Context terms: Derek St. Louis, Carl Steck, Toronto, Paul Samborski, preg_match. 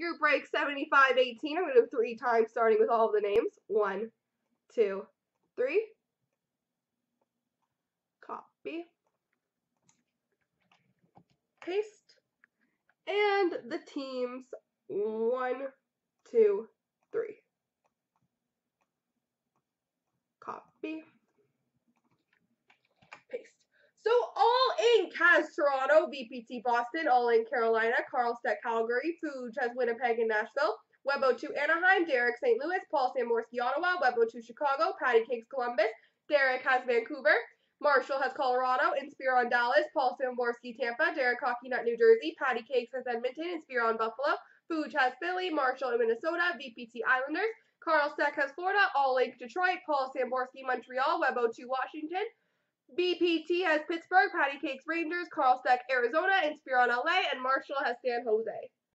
the group break 7518. I'm going to do 3 times starting with all of the names. 1, 2, 3. Copy. Paste. And the teams 1, 2, 3. Copy. Paste. So All Inc. has Toronto, VPT Boston, All Inc. Carolina, Carl Steck Calgary, Fooge has Winnipeg and Nashville, Webbo 2 Anaheim, Derek St. Louis, Paul Samborski Ottawa, Webbo 2 Chicago, Patty Cakes Columbus, Derek has Vancouver, Marshall has Colorado, Inspiron Dallas, Paul Samborski Tampa, Derek Hockey Nut New Jersey, Patty Cakes has Edmonton, Inspiron Buffalo, Fooge has Philly, Marshall and Minnesota, VPT Islanders, Carl Steck has Florida, All Inc. Detroit, Paul Samborski Montreal, Webbo 2 Washington, BPT has Pittsburgh, Patty Cakes Rangers, Carl Steck Arizona, Inspiron LA, and Marshall has San Jose.